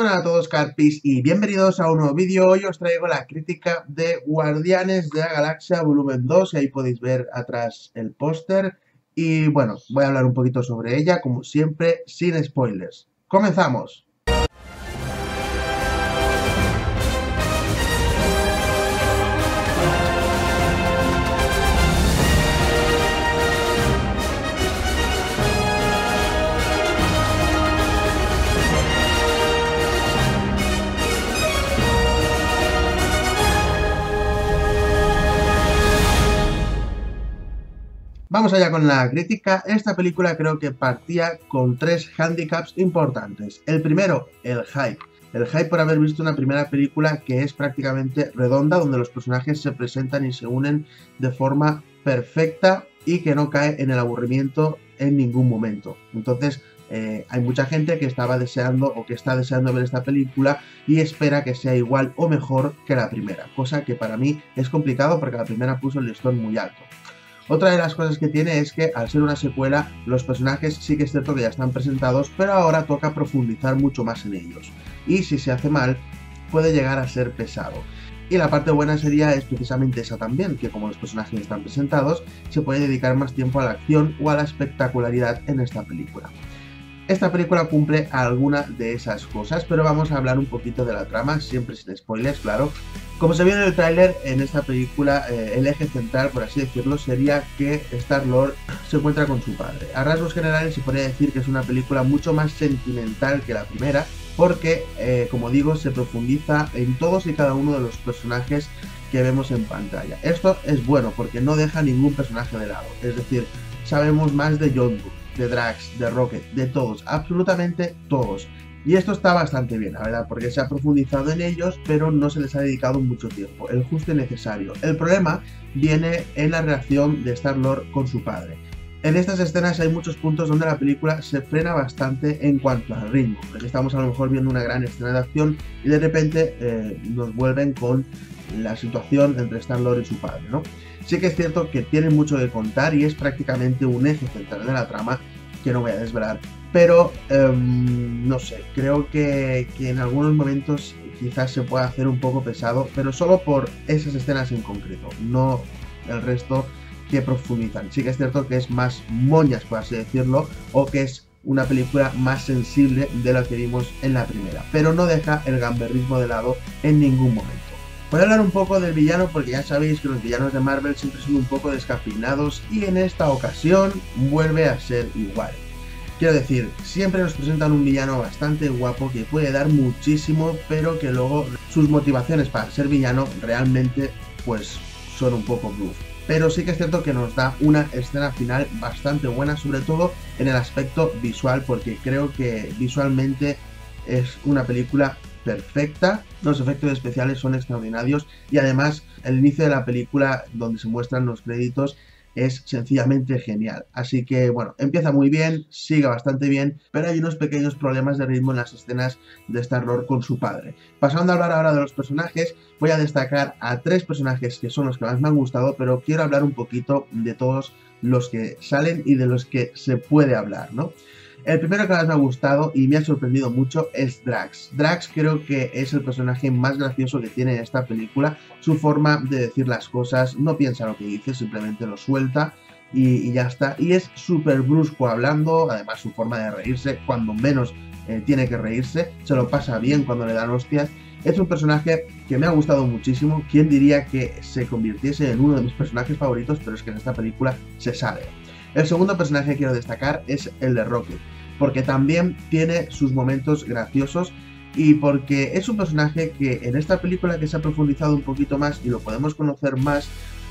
buenas a todos carpis y bienvenidos a un nuevo vídeo. Hoy os traigo la crítica de Guardianes de la Galaxia volumen 2, y ahí podéis ver atrás el póster. Y bueno, voy a hablar un poquito sobre ella, como siempre, sin spoilers. ¡Comenzamos! Vamos allá con la crítica. Esta película creo que partía con tres handicaps importantes. El primero, el hype. El hype por haber visto una primera película que es prácticamente redonda, donde los personajes se presentan y se unen de forma perfecta y que no cae en el aburrimiento en ningún momento. Entonces, hay mucha gente que estaba deseando o que está deseando ver esta película y espera que sea igual o mejor que la primera, cosa que para mí es complicado porque la primera puso el listón muy alto. Otra de las cosas que tiene es que, al ser una secuela, los personajes sí que es cierto que ya están presentados, pero ahora toca profundizar mucho más en ellos. Y si se hace mal, puede llegar a ser pesado. Y la parte buena sería es precisamente esa también, que como los personajes están presentados, se puede dedicar más tiempo a la acción o a la espectacularidad en esta película. Esta película cumple alguna de esas cosas, pero vamos a hablar un poquito de la trama, siempre sin spoilers, claro. Como se vio en el tráiler, en esta película el eje central, por así decirlo, sería que Star-Lord se encuentra con su padre. A rasgos generales se podría decir que es una película mucho más sentimental que la primera, porque, como digo, se profundiza en todos y cada uno de los personajes que vemos en pantalla. Esto es bueno, porque no deja ningún personaje de lado, es decir, sabemos más de Yondu, de Drax, de Rocket, de todos, absolutamente todos. Y esto está bastante bien, la verdad, porque se ha profundizado en ellos, pero no se les ha dedicado mucho tiempo, el justo y necesario. El problema viene en la relación de Star-Lord con su padre. En estas escenas hay muchos puntos donde la película se frena bastante en cuanto al ritmo, porque estamos a lo mejor viendo una gran escena de acción y de repente nos vuelven con la situación entre Star-Lord y su padre, ¿no? Sí que es cierto que tienen mucho que contar y es prácticamente un eje central de la trama que no voy a desvelar, pero no sé, creo que en algunos momentos quizás se pueda hacer un poco pesado, pero solo por esas escenas en concreto, no el resto que profundizan. Sí que es cierto que es más moñas, por así decirlo, o que es una película más sensible de lo que vimos en la primera, pero no deja el gamberrismo de lado en ningún momento. Voy a hablar un poco del villano porque ya sabéis que los villanos de Marvel siempre son un poco descafeinados y en esta ocasión vuelve a ser igual. Quiero decir, siempre nos presentan un villano bastante guapo que puede dar muchísimo, pero que luego sus motivaciones para ser villano realmente pues son un poco bluff. Pero sí que es cierto que nos da una escena final bastante buena, sobre todo en el aspecto visual, porque creo que visualmente es una película perfecta, los efectos especiales son extraordinarios y además el inicio de la película donde se muestran los créditos es sencillamente genial. Así que bueno, empieza muy bien, sigue bastante bien, pero hay unos pequeños problemas de ritmo en las escenas de Star-Lord con su padre. Pasando a hablar ahora de los personajes, voy a destacar a tres personajes que son los que más me han gustado, pero quiero hablar un poquito de todos los que salen y de los que se puede hablar, ¿no? El primero que más me ha gustado y me ha sorprendido mucho es Drax. Drax creo que es el personaje más gracioso que tiene esta película. Su forma de decir las cosas, no piensa lo que dice, simplemente lo suelta y ya está. Y es súper brusco hablando, además su forma de reírse, cuando menos tiene que reírse, se lo pasa bien cuando le dan hostias. Es un personaje que me ha gustado muchísimo. ¿Quién diría que se convirtiese en uno de mis personajes favoritos? Pero es que en esta película se sale. El segundo personaje que quiero destacar es el de Rocket, porque también tiene sus momentos graciosos y porque es un personaje que en esta película que se ha profundizado un poquito más y lo podemos conocer más,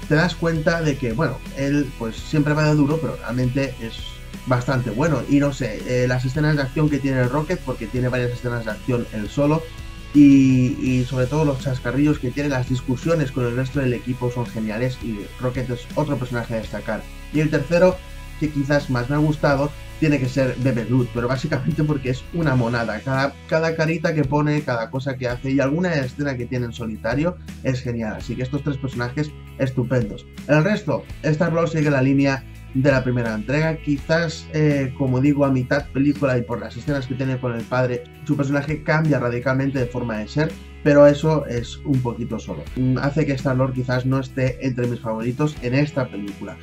te das cuenta de que, bueno, él pues siempre va de duro, pero realmente es bastante bueno. Y no sé, las escenas de acción que tiene el Rocket, porque tiene varias escenas de acción él solo, y sobre todo los chascarrillos que tiene, las discusiones con el resto del equipo son geniales y Rocket es otro personaje a destacar. Y el tercero, que quizás más me ha gustado, tiene que ser Baby Groot, pero básicamente porque es una monada. Cada carita que pone, cada cosa que hace y alguna escena que tiene en solitario es genial. Así que estos tres personajes estupendos. El resto, Star-Lord sigue la línea de la primera entrega. Quizás, como digo, a mitad película y por las escenas que tiene con el padre, su personaje cambia radicalmente de forma de ser, pero eso es un poquito solo. Hace que Star-Lord quizás no esté entre mis favoritos en esta película.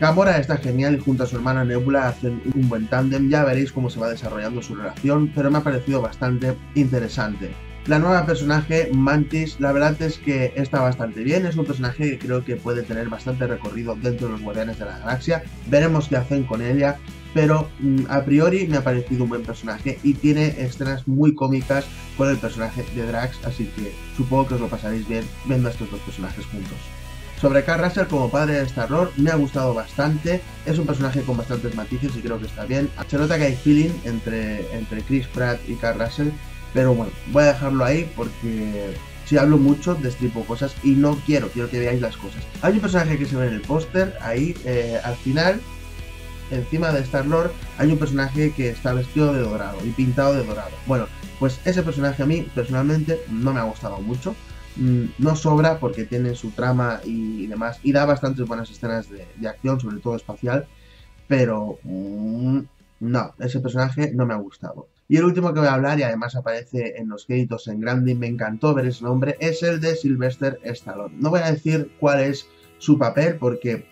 Gamora está genial y junto a su hermana Nebula hacen un buen tándem. Ya veréis cómo se va desarrollando su relación, pero me ha parecido bastante interesante. La nueva personaje, Mantis, la verdad es que está bastante bien. Es un personaje que creo que puede tener bastante recorrido dentro de los Guardianes de la Galaxia. Veremos qué hacen con ella, pero a priori me ha parecido un buen personaje y tiene escenas muy cómicas con el personaje de Drax, así que supongo que os lo pasaréis bien viendo a estos dos personajes juntos. Sobre Carl Russell como padre de Star-Lord, me ha gustado bastante. Es un personaje con bastantes matices y creo que está bien. Se nota que hay feeling entre Chris Pratt y Carl Russell. Pero bueno, voy a dejarlo ahí porque si hablo mucho destripo cosas y no quiero que veáis las cosas. Hay un personaje que se ve en el póster, ahí al final, encima de Star-Lord, hay un personaje que está vestido de dorado y pintado de dorado. Bueno, pues ese personaje a mí personalmente no me ha gustado mucho. No sobra porque tiene su trama y demás y da bastantes buenas escenas de acción, sobre todo espacial, pero no, ese personaje no me ha gustado. Y el último que voy a hablar, y además aparece en los créditos en grande y me encantó ver ese nombre, es el de Sylvester Stallone. No voy a decir cuál es su papel porque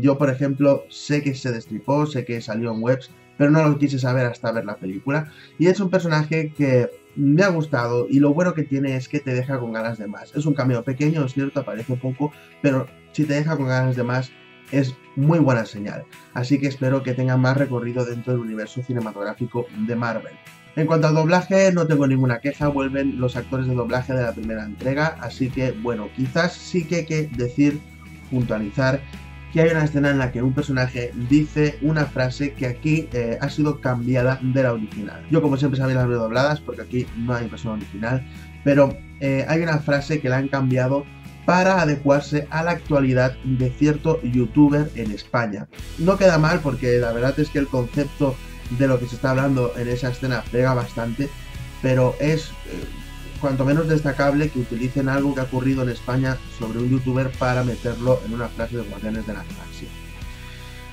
yo, por ejemplo, sé que se destripó, sé que salió en webs, pero no lo quise saber hasta ver la película. Y es un personaje que me ha gustado y lo bueno que tiene es que te deja con ganas de más. Es un cameo pequeño, es cierto, aparece poco, pero si te deja con ganas de más, es muy buena señal, así que espero que tenga más recorrido dentro del universo cinematográfico de Marvel. En cuanto al doblaje, no tengo ninguna queja, vuelven los actores de doblaje de la primera entrega, así que bueno, quizás sí que hay que decir, puntualizar, que hay una escena en la que un personaje dice una frase que aquí ha sido cambiada de la original. Yo como siempre sabéis las veo dobladas porque aquí no hay versión original, pero hay una frase que la han cambiado para adecuarse a la actualidad de cierto youtuber en España. No queda mal porque la verdad es que el concepto de lo que se está hablando en esa escena pega bastante, pero es cuanto menos destacable que utilicen algo que ha ocurrido en España sobre un youtuber para meterlo en una frase de Guardianes de la Galaxia.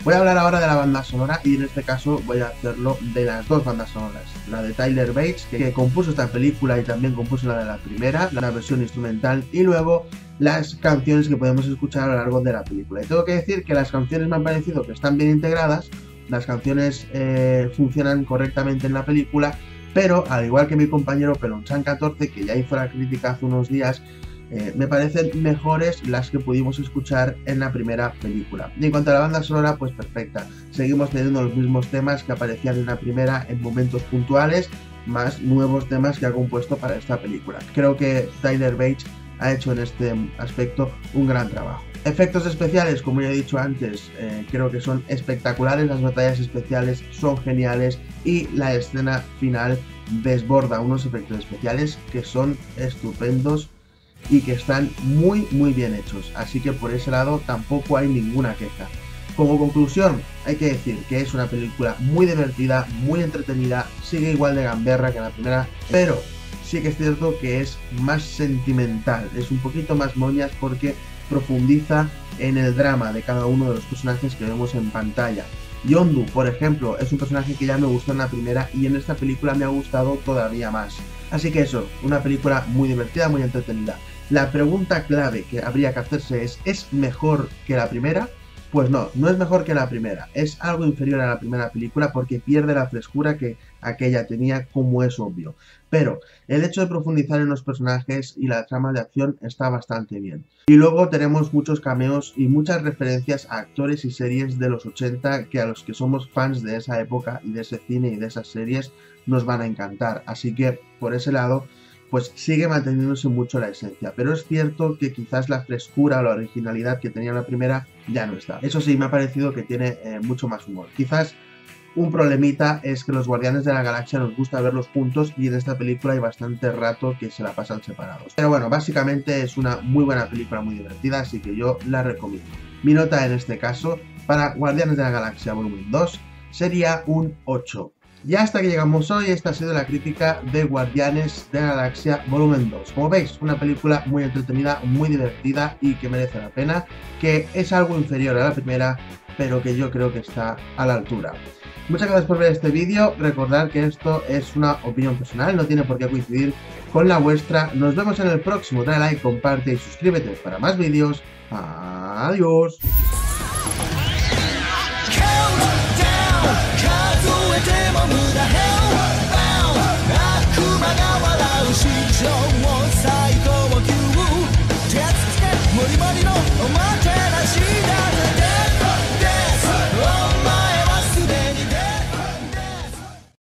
Voy a hablar ahora de la banda sonora y en este caso voy a hacerlo de las dos bandas sonoras. La de Tyler Bates, que compuso esta película y también compuso la de la primera, la versión instrumental, y luego las canciones que podemos escuchar a lo largo de la película. Y tengo que decir que las canciones me han parecido que están bien integradas, las canciones funcionan correctamente en la película, pero al igual que mi compañero Pelonchan 14, que ya hizo la crítica hace unos días, me parecen mejores las que pudimos escuchar en la primera película. Y en cuanto a la banda sonora, pues perfecta. Seguimos teniendo los mismos temas que aparecían en la primera en momentos puntuales, más nuevos temas que ha compuesto para esta película. Creo que Tyler Bates ha hecho en este aspecto un gran trabajo. Efectos especiales, como ya he dicho antes, creo que son espectaculares. Las batallas especiales son geniales y la escena final desborda unos efectos especiales que son estupendos y que están muy bien hechos, así que por ese lado tampoco hay ninguna queja. Como conclusión, hay que decir que es una película muy divertida, muy entretenida, sigue igual de gamberra que la primera, pero sí que es cierto que es más sentimental, es un poquito más moñas porque profundiza en el drama de cada uno de los personajes que vemos en pantalla. Yondu, por ejemplo, es un personaje que ya me gustó en la primera y en esta película me ha gustado todavía más. Así que eso, una película muy divertida, muy entretenida. La pregunta clave que habría que hacerse ¿es mejor que la primera? Pues no, no es mejor que la primera, es algo inferior a la primera película porque pierde la frescura que aquella tenía, como es obvio. Pero el hecho de profundizar en los personajes y la trama de acción está bastante bien. Y luego tenemos muchos cameos y muchas referencias a actores y series de los 80 que a los que somos fans de esa época y de ese cine y de esas series nos van a encantar. Así que por ese lado, pues sigue manteniéndose mucho la esencia, pero es cierto que quizás la frescura o la originalidad que tenía la primera ya no está. Eso sí, me ha parecido que tiene mucho más humor. Quizás un problemita es que los Guardianes de la Galaxia nos gusta verlos juntos y en esta película hay bastante rato que se la pasan separados. Pero bueno, básicamente es una muy buena película, muy divertida, así que yo la recomiendo. Mi nota en este caso para Guardianes de la Galaxia Volumen 2 sería un 8. Y hasta que llegamos hoy, esta ha sido la crítica de Guardianes de la Galaxia Volumen 2. Como veis, una película muy entretenida, muy divertida y que merece la pena, que es algo inferior a la primera, pero que yo creo que está a la altura. Muchas gracias por ver este vídeo, recordad que esto es una opinión personal, no tiene por qué coincidir con la vuestra. Nos vemos en el próximo, dale like, comparte y suscríbete para más vídeos. Adiós.